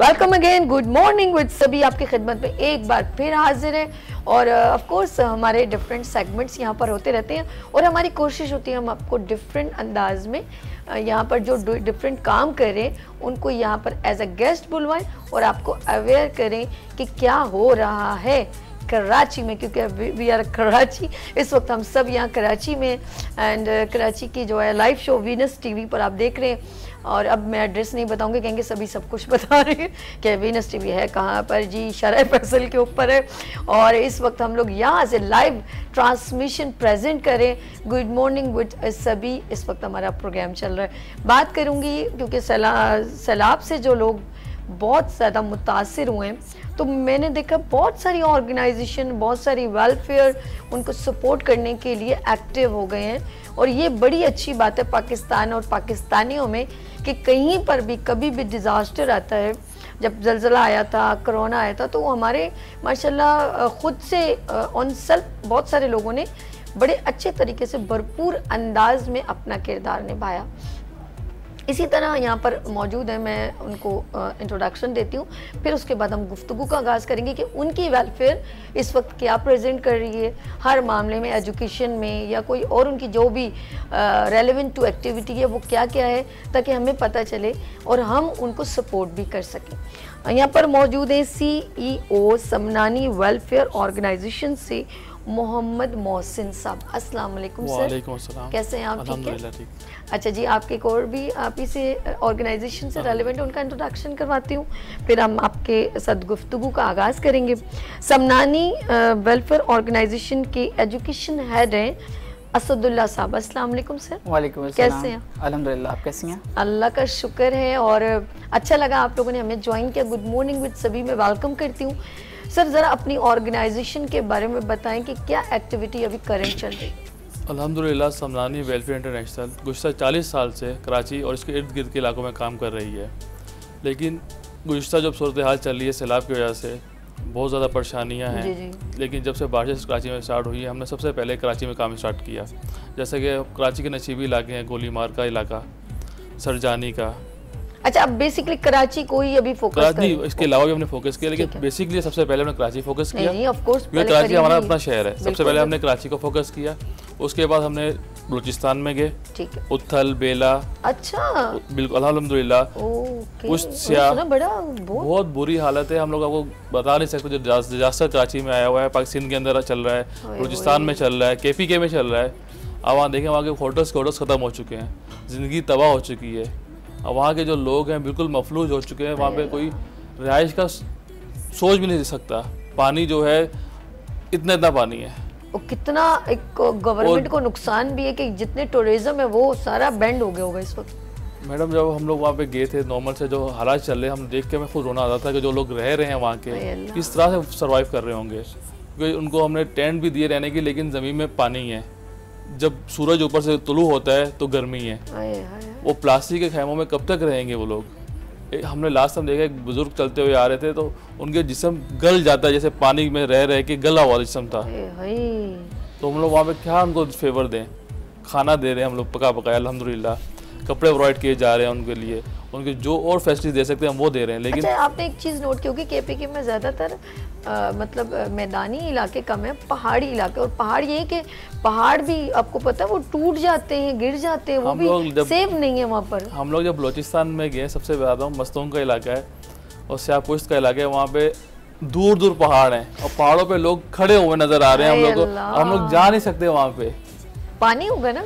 Welcome again, good morning with सभी आपकी खिदमत में एक बार फिर हाजिर है। और ऑफ कोर्स हमारे डिफरेंट सेगमेंट्स यहाँ पर होते रहते हैं और हमारी कोशिश होती है हम आपको डिफरेंट अंदाज में यहाँ पर जो डिफरेंट काम कर रहे हैं उनको यहाँ पर एज अ गेस्ट बुलवाएं और आपको अवेयर करें कि क्या हो रहा है कराची में, क्योंकि वी आर कराची। इस वक्त हम सब यहाँ कराची में एंड कराची की जो है लाइव शो वीनस टीवी पर आप देख रहे हैं। और अब मैं एड्रेस नहीं बताऊंगी, कहेंगे सभी सब कुछ बता रहे हैं कि वीनस टीवी है कहाँ पर जी, शरह फैसल के ऊपर है। और इस वक्त हम लोग यहाँ से लाइव ट्रांसमिशन प्रेजेंट करें गुड मॉर्निंग विद सभी। इस वक्त हमारा प्रोग्राम चल रहा है। बात करूँगी क्योंकि सैलाब से जो लोग बहुत ज़्यादा मुतासर हुए हैं, तो मैंने देखा बहुत सारी ऑर्गेनाइजेशन, बहुत सारी वेलफेयर उनको सपोर्ट करने के लिए एक्टिव हो गए हैं। और ये बड़ी अच्छी बात है पाकिस्तान और पाकिस्तानियों में कि कहीं पर भी कभी भी डिज़ास्टर आता है। जब ज़लज़ला आया था, कोरोना आया था, तो हमारे माशाल्लाह ख़ुद से ऑन सेल्फ बहुत सारे लोगों ने बड़े अच्छे तरीके से भरपूर अंदाज में अपना किरदार निभाया। इसी तरह यहाँ पर मौजूद है, मैं उनको इंट्रोडक्शन देती हूँ, फिर उसके बाद हम गुफ्तगू का आगाज़ करेंगे कि उनकी वेलफेयर इस वक्त क्या प्रेजेंट कर रही है हर मामले में, एजुकेशन में या कोई और उनकी जो भी रेलेवेंट टू एक्टिविटी है वो क्या क्या है, ताकि हमें पता चले और हम उनको सपोर्ट भी कर सकें। यहाँ पर मौजूद है CEO सम्मनानी वेलफेयर ऑर्गेनाइजेशन से मोहम्मद मोहसिन साहब। अस्सलाम वालेकुम सर, कैसे हैं आप? ठीक है, अच्छा जी। आपके कोर भी आप इसी ऑर्गेनाइजेशन से रेलिवेंट, उनका इंट्रोडक्शन करवाती हूँ, फिर हम आपके साथ गुफ्तगू का आगाज़ करेंगे। सम्मनानी वेलफेयर ऑर्गेनाइजेशन के एजुकेशन हेड हैं असदुल्ला साहब। अस्सलाम वालेकुम सर। वालेकुम अस्सलाम, कैसे हैं? अल्हम्दुलिल्लाह, आप कैसी हैं? अल्लाह का शुक्र है। और अच्छा लगा आप लोगों ने हमें ज्वाइन किया। गुड मॉर्निंग विद सभी में वेलकम करती हूँ। सर ज़रा अपनी ऑर्गेनाइजेशन के बारे में बताएं कि क्या एक्टिविटी अभी करंट चल रही है? अल्हम्दुलिल्लाह, सम्मनानी वेलफेयर इंटरनेशनल गुज़िश्ता 40 साल से कराची और इसके इर्द गिर्द के इलाकों में काम कर रही है। लेकिन गुज़िश्ता जब सूरत हाल चल रही है सैलाब की वजह से बहुत ज़्यादा परेशानियाँ हैं लेकिन जब से बारिश कराची में स्टार्ट हुई है, हमने सबसे पहले कराची में काम स्टार्ट किया। जैसे कि कराची के नसीबी इलाके हैं, गोली मार का इलाका, सरजानी का। अच्छा, अब बेसिकली कराची को ही अभी फोकस नहीं, इसके अलावा भी हमने फोकस किया, लेकिन बेसिकली सबसे पहले हमने कराची फोकस किया। नहीं, ऑफ कोर्स कराची हमारा अपना शहर है। सबसे पहले हमने कराची को फोकस किया, उसके बाद हमने बलूचिस्तान में गए, ठीक है, उत्थल, बेला। अच्छा, बिल्कुल अल्हम्दुलिल्लाह। ओके, बहुत बुरी हालत है, हम लोग आपको बता नहीं सकते। जो डिजास्टर कराची में आया हुआ है, पाकिस्तान के अंदर चल रहा है, बलूचिस्तान में चल रहा है, KPK में चल रहा है। अब वहाँ देखें, वहाँ के होटल्स खत्म हो चुके हैं, जिंदगी तबाह हो चुकी है। अब वहाँ के जो लोग हैं बिल्कुल मफलूज हो चुके हैं, वहाँ पे कोई रिहाइश का सोच भी नहीं दे सकता। पानी जो है इतना पानी है, और कितना एक गवर्नमेंट को नुकसान भी है कि जितने टूरिज्म है वो सारा बैंड हो गया होगा इस वक्त। मैडम, जब हम लोग वहाँ पे गए थे, नॉर्मल से जो हालात चल रहे हैं, हम देख के मैं खुद रोना आता था कि जो लोग रह रहे हैं वहाँ के किस तरह से सर्वाइव कर रहे होंगे। क्योंकि उनको हमने टेंट भी दिए रहने की, लेकिन ज़मीन में पानी है। जब सूरज ऊपर से तुलू होता है तो गर्मी है। वो प्लास्टिक के खैमों में कब तक रहेंगे वो लोग? हमने लास्ट टाइम देखा एक बुजुर्ग चलते हुए आ रहे थे तो उनके जिस्म गल जाता है, जैसे पानी में रह रहे के गला हुआ जिस्म था। तो हम लोग वहाँ पे क्या उनको फेवर दें? खाना दे रहे हैं हम लोग पका पकाया, अल्हम्दुलिल्लाह। कपड़े प्रोवाइड किए जा रहे हैं उनके लिए, उनके जो और फैसिलिटी दे सकते हैं हम वो दे रहे हैं। लेकिन अच्छा, आपने एक चीज़ नोट की होगी, KPK में ज़्यादातर मतलब मैदानी इलाके कम है, पहाड़ी इलाके। और पहाड़ ये है कि पहाड़ भी आपको पता है वो टूट जाते हैं, गिर जाते हैं, वो भी सेफ नहीं है वहाँ पर। हम लोग जब बलूचिस्तान में गए, सबसे ज़्यादा मस्तों का इलाका है और स्यापोश्त का इलाका है, वहाँ पे दूर दूर पहाड़ हैं और पहाड़ों पे लोग खड़े हुए नजर आ रहे हैं। हम लोग जा नहीं सकते वहाँ पे, पानी होगा ना,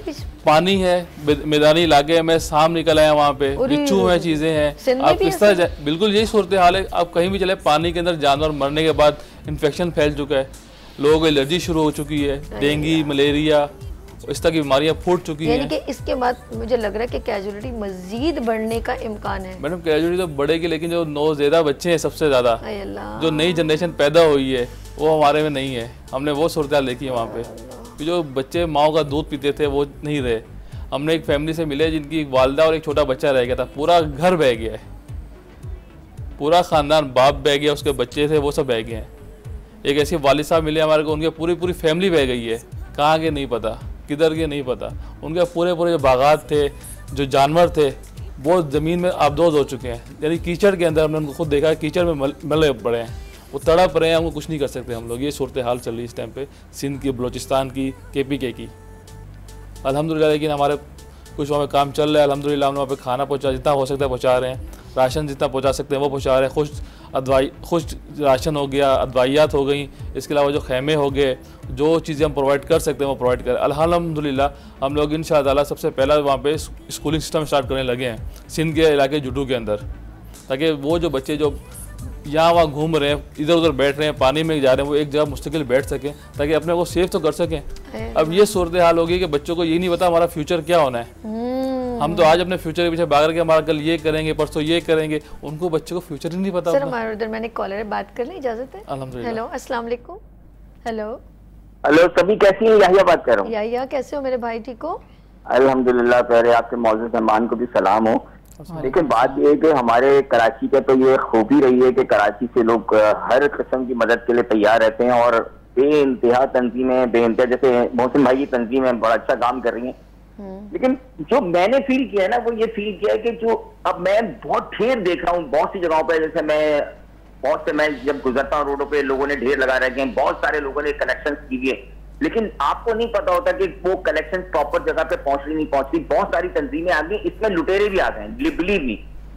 पानी है, मैदानी इलाके में सांप निकल आए वहाँ पे, बिच्छू है, चीजें हैं। आप किस तरह, बिल्कुल यही सूरत हाल है। आप कहीं भी चले, पानी के अंदर जानवर मरने के बाद इन्फेक्शन फैल चुका है, लोगों को एलर्जी शुरू हो चुकी है, डेंगू, मलेरिया, इस तरह की बीमारियाँ फूट चुकी हैं। यानी कि इसके बाद मुझे लग रहा है कि कैजुअलिटी मजीद बढ़ने का इम्कान है। मैडम, कैजुअलिटी तो बढ़ेगी, लेकिन जो नौजवान बच्चे हैं, सबसे ज़्यादा जो नई जनरेशन पैदा हुई है वो हमारे में नहीं है। हमने वो सूरत हाल देखी है वहाँ पे कि जो बच्चे माँ का दूध पीते थे वो नहीं रहे। हमने एक फैमिली से मिले जिनकी एक वालदा और एक छोटा बच्चा रह गया था, पूरा घर बह गया है, पूरा ख़ानदान, बाप बह गया, उसके बच्चे थे वो सब बह गए हैं। एक ऐसे वालिद साहब मिले हमारे को, उनकी पूरी फैमिली बह गई है, कहाँ के नहीं पता, किधर के नहीं पता। उनके पूरे जो बागात थे, जो जानवर थे, वो ज़मीन में आबदोज हो चुके हैं, यानी कीचड़ के अंदर हमने उनको खुद देखा है, कीचड़ में मले पड़े हैं, वो तड़प रहे हैं, उनको कुछ नहीं कर सकते हम लोग। ये सूरत हाल चल रही है इस टाइम पे सिंध की, बलूचिस्तान की, केपीके की। अल्हम्दुलिल्लाह लेकिन हमारे कुछ वहाँ पर काम चल रहा है, अल्हम्दुलिल्लाह हम वहाँ पर खाना पहुँचा जितना हो सकता है पहुँचा रहे हैं, राशन जितना पहुँचा सकते हैं वो पहुँचा रहे हैं। खुश राशन हो गया, अदवाइयात हो गई, इसके अलावा जो खेमे हो गए, जो चीज़ें हम प्रोवाइड कर सकते हैं वो प्रोवाइड करें। अल्हम्दुलिल्लाह हम लोग इंशाअल्लाह सबसे पहला वहाँ पे स्कूलिंग सिस्टम स्टार्ट करने लगे हैं सिंध के इलाके जुडू के अंदर, ताकि वो जो बच्चे जो यहाँ वहाँ घूम रहे हैं, इधर उधर बैठ रहे हैं, पानी में जा रहे हैं, वो एक जगह मुस्तकिल बैठ सकें, ताकि अपने को सेफ तो कर सकें। अब ये सूरत हाल होगी कि बच्चों को ये नहीं पता हमारा फ्यूचर क्या होना है। हम तो आज अपने फ्यूचर के पीछे भाग रहे, हमारा कल ये करेंगे, परसों ये करेंगे, उनको बच्चों को फ्यूचर ही नहीं पता। सर हमारे उधर मैंने कॉलर बात कर ली, इजाजत है? अल्हम्दुलिल्लाह। हेलो, अस्सलाम वालेकुम। हेलो हेलो, सभी कैसी हैं? याहिया बात कर रहा हूँ। याहिया कैसे हो मेरे भाई, ठीक हो? अल्हम्दुलिल्लाह। पहले आपके मौजूद मेहमान को भी सलाम हो। लेकिन बात यह है कि हमारे कराची का तो ये खूबी रही है कि कराची से लोग हर किस्म की मदद के लिए तैयार रहते हैं और बे इंतहा तंजीमें, बे इंतहा, जैसे मोहसिन भाई की तंजीमें बड़ा अच्छा काम कर रही है। लेकिन जो मैंने फील किया है ना, वो ये फील किया है कि जो अब मैं बहुत ढेर देख रहा हूँ बहुत सी जगहों पे, जैसे मैं जब गुजरता हूँ रोडों पे, लोगों ने ढेर लगा रखे हैं, बहुत सारे लोगों ने कलेक्शंस किए, लेकिन आपको नहीं पता होता कि वो कलेक्शन प्रॉपर जगह पे पहुंच रही नहीं पहुंचती। बहुत सारी तंजीमें आ गई, इसमें लुटेरे भी आ गए, बिलीव मी,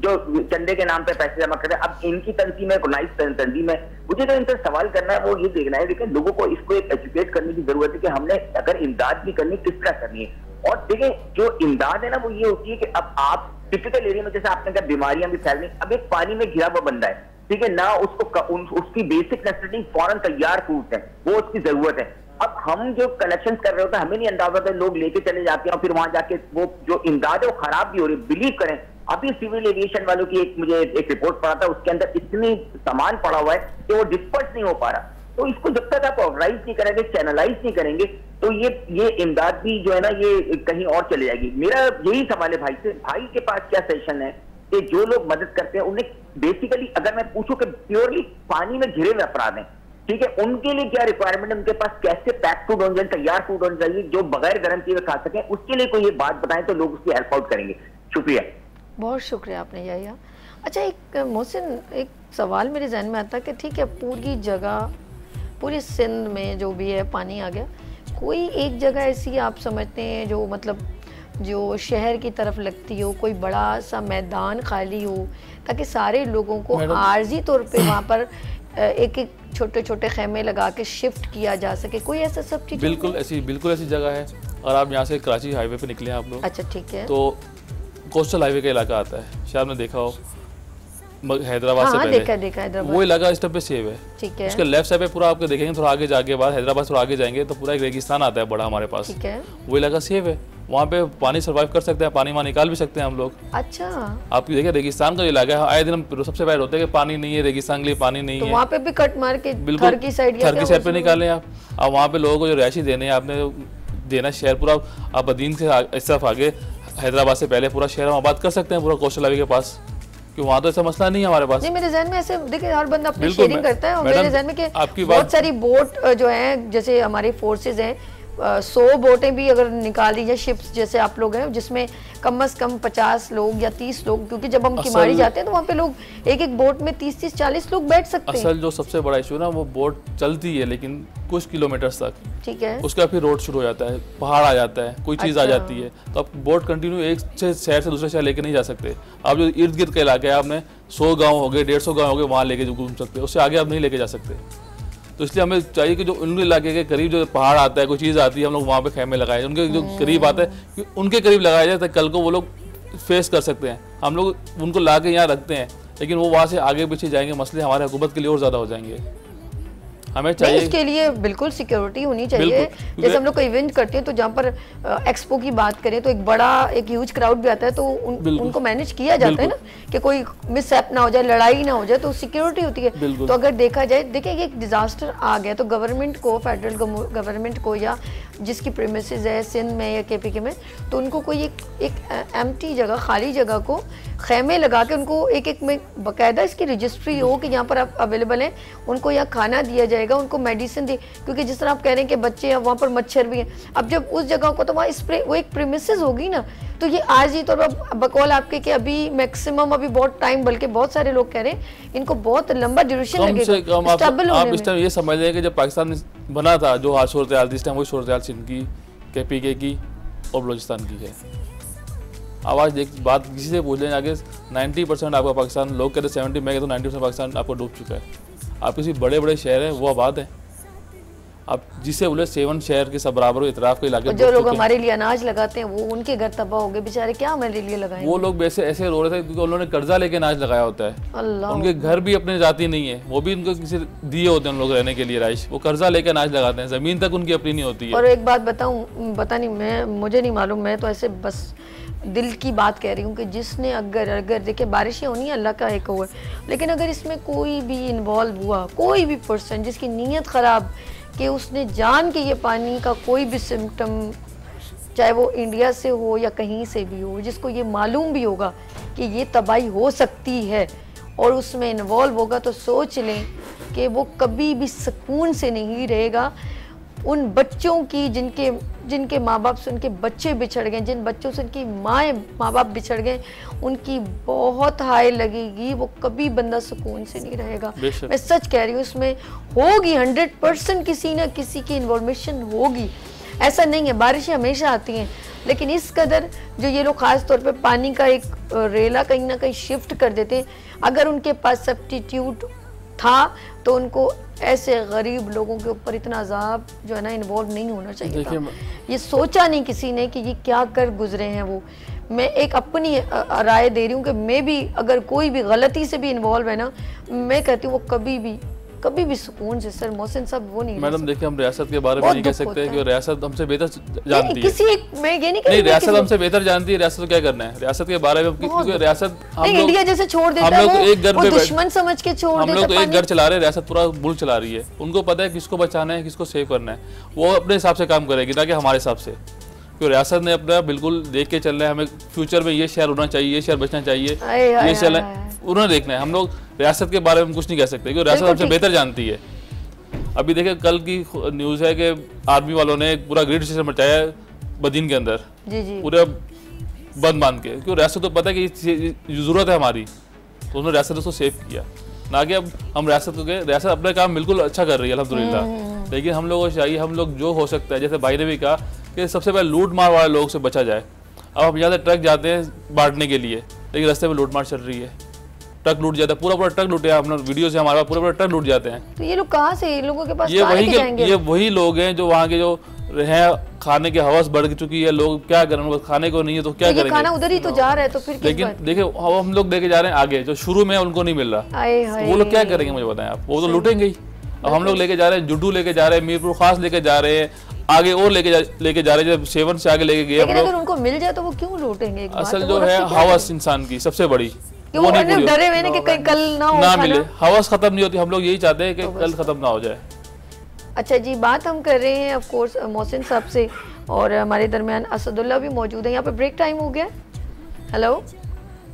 जो चंदे के नाम पे पैसे जमा कर रहे हैं। अब इनकी तंजीम है, नाइस तंजीम है, मुझे तो इनसे सवाल करना है, वो ये देखना है। लेकिन लोगों को इसको एक एजुकेट करने की जरूरत है कि हमने अगर इमदाद भी करनी किस तरह करनी है। और देखिए जो इमदाद है ना, वो ये होती है कि अब आप टिपिकल एरिया में, जैसे आपने कहा बीमारियां भी फैल रही, अब एक पानी में घिरा हुआ बंदा है, ठीक है ना, उसको उसकी बेसिक नेसेसिटी फौरन तैयार फ्रूट है, वो उसकी जरूरत है। अब हम जो कलेक्शन कर रहे होते हैं, हमें नहीं अंदाजा होता, लोग लेके चले जाते हैं और फिर वहां जाके वो जो इमदाद है वो खराब भी हो रही है। बिलीव करें, अभी सिविल एविएशन वालों की मुझे एक रिपोर्ट पढ़ा था, उसके अंदर इतनी सामान पड़ा हुआ है कि वो डिस्पर्स नहीं हो पा रहा। तो इसको जब तक आप ऑर्गेनाइज नहीं करेंगे, चैनलाइज नहीं करेंगे, तो ये इमदाद भी जो है ना, ये कहीं और चले जाएगी। मेरा यही सवाल है भाई से, भाई के पास क्या सजेशन है कि जो लोग मदद करते हैं उन्हें बेसिकली, अगर मैं पूछूं कि प्योरली पानी में घिरे हुए अपराध हैं, ठीक है, उनके लिए क्या रिक्वायरमेंट है, उनके पास कैसे पैक फूड होना चाहिए, तैयार फूड होना चाहिए जो बगैर गर्म किए खा सकें, उसके लिए कोई ये बात बताएं तो लोग उसकी हेल्प आउट करेंगे। शुक्रिया, बहुत शुक्रिया आपने यही। अच्छा एक मोहसिन, एक सवाल मेरे जहन में आता कि ठीक है पूरी जगह, पूरी सिंध में जो भी है पानी आ गया, कोई एक जगह ऐसी आप समझते हैं जो मतलब जो शहर की तरफ लगती हो, कोई बड़ा सा मैदान खाली हो, ताकि सारे लोगों को आर्जी तौर पे वहाँ पर एक एक छोटे छोटे खेमे लगा के शिफ्ट किया जा सके, कोई ऐसा सब चीज़? बिल्कुल ऐसी जगह है। और आप यहाँ से कराची हाईवे पे निकले आप लोग, अच्छा ठीक है, तो कोस्टल हाईवे का इलाका आता है, शायद में देखा हो हैदराबाद, हाँ, से देखा हैदराबाद, वो इलाका इस तरफ पे सेव है, ठीक है, उसके लेफ्ट साइड पे पूरा आपके देखेंगे, थोड़ा आगे जाके बाद हैदराबाद थोड़ा आगे जाएंगे तो पूरा एक रेगिस्तान आता है बड़ा हमारे पास, ठीक है, वो इलाका सेव है, वहाँ पे पानी सर्वाइव कर सकते हैं, पानी वहाँ निकाल भी सकते हैं हम लोग। अच्छा आप देखिए रेगिस्तान का इलाका है, आए दिन हम सबसे पहले होते हैं कि पानी नहीं है, रेगिस्तान के लिए पानी नहीं है, वहाँ पे भी कट मार के बिल्कुल थर की साइड पे निकालें आप वहाँ पे लोगों को जो रहायशी देने हैं आपने देना, शहर पूरा आप अदीन से इस तरफ आगे हैदराबाद से पहले पूरा शहर हम आबाद कर सकते हैं, पूरा कोस्टल हाईवे के पास, कि वहाँ तो ऐसा मसला नहीं है हमारे पास। नहीं मेरे जहन में ऐसे देखिए हर बंदा अपनी शेयरिंग करता है, और मेरे जहन में कि बहुत सारी बोट जो हैं, जैसे हमारी फोर्सेज हैं 100 बोटें भी अगर निकाली या शिप्स जैसे आप लोग हैं, जिसमें कम से कम 50 लोग या 30 लोग, क्योंकि जब हम किमारी जाते हैं तो वहाँ पे लोग एक एक बोट में 30-40 लोग बैठ सकते हैं। असल जो सबसे बड़ा इशू ना, वो बोट चलती है लेकिन कुछ किलोमीटर तक, ठीक है, उसका फिर रोड शुरू हो जाता है, पहाड़ आ जाता है, कोई चीज़ आ जाती है, तो आप बोट कंटिन्यू एक शहर से दूसरे शहर लेके नहीं जा सकते। आप जो इर्द गिर्द का इलाका है, आपने 100 गांव हो गए, 150 गांव हो गए, वहाँ लेके जो घूम सकते हैं, उससे आगे आप नहीं लेके जा सकते। तो इसलिए हमें चाहिए कि जो उन इलाके के करीब जो पहाड़ आता है, कोई चीज़ आती है, हम लोग वहाँ पर खेमे लगाए, उनके जो करीब आता है उनके करीब लगाया जाए, ताकि कल को वो लोग फेस कर सकते हैं। हम लोग उनको ला के यहाँ रखते हैं, लेकिन वो वहाँ से आगे पीछे जाएंगे, मसले हमारे हुकूमत के लिए और ज़्यादा हो जाएंगे। हमें चाहिए इसके लिए बिल्कुल सिक्योरिटी होनी चाहिए। जैसे हम लोग कोई इवेंट करते हैं तो जहाँ पर एक्सपो की बात करें तो एक बड़ा एक ह्यूज क्राउड भी आता है, तो उनको मैनेज किया जाता है ना, कि कोई मिसहैप ना हो जाए, लड़ाई ना हो जाए, तो सिक्योरिटी होती है। तो अगर देखा जाए, देखिए ये एक डिजास्टर आ गया तो गवर्नमेंट को, फेडरल गवर्नमेंट को, या जिसकी प्रीमिसेस है सिंध में या केपीके में, तो उनको कोई एक एम्प्टी जगह, खाली जगह को खेमे लगा के उनको एक एक में बाकायदा इसकी रजिस्ट्री हो कि यहाँ पर आप अवेलेबल हैं, उनको यहाँ खाना दिया जाएगा, उनको मेडिसिन दी, क्योंकि जिस तरह आप कह रहे हैं कि बच्चे हैं, वहाँ पर मच्छर भी हैं। अब जब उस जगह को, तो वहाँ स्प्रे, वो एक प्रीमिसेस होगी ना, तो ये आज ही तौर पर बकौल आपके कि अभी मैक्सिमम अभी बहुत टाइम, बल्कि बहुत सारे लोग कह रहे हैं इनको बहुत लंबा ड्यूरेशन लगेगा स्टेबल होने में। आप इस टाइम ये समझ लें कि जब पाकिस्तान बना था जो हाल सूरत हाल थी, इस टाइम वही सूरत हाल सिंध की, के पी के की और बलोचिस्तान की है। अब आज एक बात किसी से पूछ लें आगे 90% आपका पाकिस्तान, लोग कहते 70, मैं कहता हूँ 90% पाकिस्तान आपको डूब चुका है। आप किसी बड़े बड़े शहर हैं वो आबाद है, आप जिसे बोले 7 शहर के सब बराबर इतराफ़ के इलाके, जो लोग हमारे लिए अनाज लगाते हैं वो उनके घर तबाह हो गए बेचारे, क्या हमारे लिए लगाए वो लोग वैसे ऐसे रो रहे थे क्योंकि उन्होंने कर्जा लेके अनाज लगाया होता है। अल्लाह, उनके घर भी अपने जाती नहीं है, वो भी उनको किसी दिए होते हैं उन लोग रहने के लिए राइश, वो कर्जा लेके अनाज लगाते हैं, ज़मीन तक उनकी अपनी नहीं होती है। और एक बात बताऊँ, पता नहीं मैं, मुझे नहीं मालूम, मैं तो ऐसे बस दिल की बात कह रही हूँ कि जिसने अगर देखे बारिशें होनी है अल्लाह का एक हुआ, लेकिन अगर इसमें कोई भी इन्वॉल्व हुआ, कोई भी पर्सन जिसकी नीयत ख़राब कि उसने जान के ये पानी का कोई भी सिम्टम, चाहे वो इंडिया से हो या कहीं से भी हो, जिसको ये मालूम भी होगा कि ये तबाही हो सकती है और उसमें इन्वॉल्व होगा, तो सोच लें कि वो कभी भी सुकून से नहीं रहेगा। उन बच्चों की जिनके जिनके माँ बाप से उनके बच्चे बिछड़ गए, जिन बच्चों से उनकी माँ बाप बिछड़ गए, उनकी बहुत हाय लगेगी, वो कभी बंदा सुकून से नहीं रहेगा। मैं सच कह रही हूँ, उसमें होगी 100% किसी ना किसी की इन्फॉर्मेशन होगी, ऐसा नहीं है। बारिशें हमेशा आती हैं, लेकिन इस कदर जो ये लोग ख़ास तौर पे पानी का एक रेला कहीं ना कहीं शिफ्ट कर देते हैं, अगर उनके पास सब्स्टिट्यूट था तो उनको ऐसे गरीब लोगों के ऊपर इतना अजाब जो है ना इन्वॉल्व नहीं होना चाहिए था। ये सोचा नहीं किसी ने कि ये क्या कर गुजरे हैं वो। मैं एक अपनी राय दे रही हूँ कि मैं भी अगर कोई भी गलती से भी इन्वॉल्व है ना, मैं कहती हूँ वो कभी भी सुकून से सर मोहसिन साहब वो नहीं। मैडम देखिए, हम रियासत के बारे में नहीं कह सकते कि रियासत हमसे बेहतर जानती है, किसी एक मैं ये नहीं कह रही, रियासत हमसे बेहतर जानती है, रियासत को क्या करना है, रियासत के बारे में क्योंकि रियासत इंडिया जैसे छोड़ देता है, हम लोग एक घर पे दुश्मन समझ के छोड़ देते हैं, हम लोग एक घर चला रहे, रियासत पूरा मुल्क चला रही है, उनको पता है किसको बचाना है, किसको सेव करना है, वो अपने हिसाब से काम करेगी ना कि हमारे हिसाब से। तो रियासत ने अपना बिल्कुल देख के चलना है, हमें फ्यूचर में ये शहर होना चाहिए, ये शहर बचना चाहिए, ये शहर उन्होंने देखना है। हम लोग रियासत के बारे में कुछ नहीं कह सकते क्योंकि रियासत हमसे बेहतर जानती है। अभी देखिए कल की न्यूज़ है कि आर्मी वालों ने पूरा ग्रिड सिस्टम मचाया बदीन के अंदर, पूरा बंद बांध के, क्योंकि रियासत को पता है कि ज़रूरत है हमारी, तो उन्होंने रियासत उसको सेव किया ना कि अब हम रियासत को गए। रियासत अपना काम बिल्कुल अच्छा कर रही है अल्हम्दुलिल्लाह, लेकिन हम लोगों को चाहिए, हम लोग जो हो सकता है, जैसे भाई ने भी कहा कि सबसे पहले लूट मार वाले लोगों से बचा जाए। अब हम यहाँ से ट्रक जाते हैं बांटने के लिए, लेकिन रास्ते में लूट मार चल रही है, ट्रक लूट जाता है, पूरा ट्रक लूटे हैं, अपना वीडियो से हमारे पास पूरा ट्रक लूट जाते हैं। तो ये लोग कहाँ से, ये लोगों के पास ये वही लोग हैं जो वहाँ के जो हैं, खाने के हवस बढ़ चुकी है, लोग क्या करेंगे, खाने को नहीं है तो क्या करेंगे, खाना उधर ही तो जा रहा है। तो फिर लेकिन देखिए हम लोग लेके जा रहे हैं आगे, जो शुरू में उनको नहीं मिल रहा, वो लोग क्या करेंगे मुझे बताएं आप, वो तो लूटेंगे ही। अब हम लोग लेके जा रहे हैं जुड्डू, लेके जा रहे हैं मीरपुर खास, लेके जा रहे हैं आगे और लेके जा रहे जब 7 से आगे लेके गए। लेकिन अगर उनको मिल जाए तो वो क्यों लूटेंगे? असल जो है हवस इंसान की सबसे बड़ी, वो डरे हुए कि कहीं कल ना मिले, हवस खत्म नहीं होती। हम लोग यही चाहते हैं कि कल खत्म ना हो जाए। अच्छा जी, बात हम कर रहे हैं ऑफ कोर्स मोहसिन साहब से, और हमारे दरमियान असदुल्ला भी मौजूद है। यहाँ पे ब्रेक टाइम हो गया, हेलो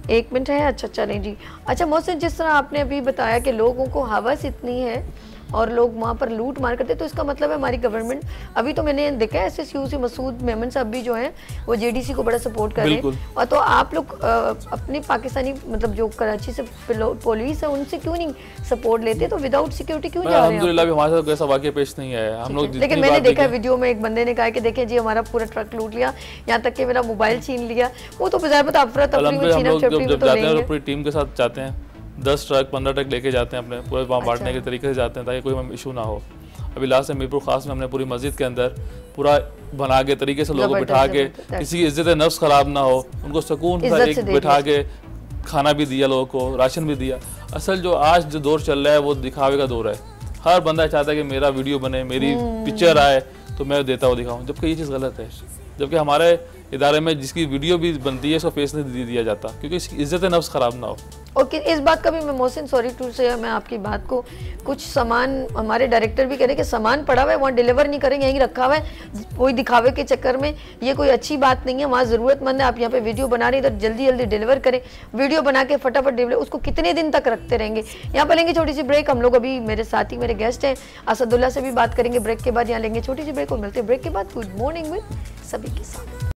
1 मिनट है, अच्छा चलें जी। अच्छा मोहसिन, जिस तरह आपने अभी बताया कि लोगों को हवस इतनी है और लोग वहाँ पर लूट मार करते, तो इसका मतलब है हमारी गवर्नमेंट, अभी तो मैंने देखा है SSU से मसूद मेमन साहब भी जो हैं वो JDC को बड़ा सपोर्ट कर रहे हैं। और तो आप लोग अपने पाकिस्तानी मतलब जो कराची से पुलिस है उनसे क्यों नहीं सपोर्ट लेते, तो विदाउट सिक्योरिटी क्यों जा रहे हैं? अल्हम्दुलिल्लाह भी हमारे साथ ऐसा वाकया पेश नहीं आया। हम लोग लेकिन मैंने देखा वीडियो में एक बंदे ने कहा कि देखें जी हमारा पूरा ट्रक लूट लिया, यहाँ तक कि मेरा मोबाइल छीन लिया। वो तो बजाय पता अफरा तफरी पूरी टीम के साथ जाते हैं, 10 ट्रक 15 ट्रक लेके जाते हैं, अपने पूरे वहाँ बांटने के तरीके से जाते हैं ताकि कोई हमें इशू ना हो। अभी लास्ट में मीरपुर खास में हमने पूरी मस्जिद के अंदर पूरा बना के तरीके से लोगों को बिठा के, किसी की इज्जत नफ्स ख़राब ना हो, उनको सुकून बिठा के खाना भी दिया, लोगों को राशन भी दिया। असल जो आज जो दौर चल रहा है वो दिखावे का दौर है। हर बंदा चाहता है कि मेरा वीडियो बने, मेरी पिक्चर आए तो मैं देता हुआ दिखाऊँ, जबकि ये चीज़ गलत है। जबकि हमारे इदारे में जिसकी वीडियो भी बनती है उसको फेस नहीं दे दिया जाता क्योंकि इसकी इज्जत नफ्स ख़राब ना हो। ओके, इस बात का भी मैं मोहसिन सॉरी टू से मैं आपकी बात को, कुछ सामान हमारे डायरेक्टर भी कह रहे हैं कि सामान पड़ा हुआ है वहाँ डिलीवर नहीं करेंगे, यहीं रखा हुआ है, कोई दिखावे के चक्कर में। ये कोई अच्छी बात नहीं है, वहाँ ज़रूरतमंद है, आप यहाँ पे वीडियो बना रहे हैं, इधर जल्दी जल्दी डिलीवर करें, वीडियो बना के फटाफट डिलीवर। उसको कितने दिन तक रखते रहेंगे? यहाँ पर लेंगे छोटी सी ब्रेक हम लोग, अभी मेरे साथी मेरे गेस्ट हैं असदुल्ला से भी बात करेंगे ब्रेक के बाद, यहाँ लेंगे छोटी सी ब्रेक और मिलते हैं ब्रेक के बाद गुड मॉर्निंग विद सभी के साथ।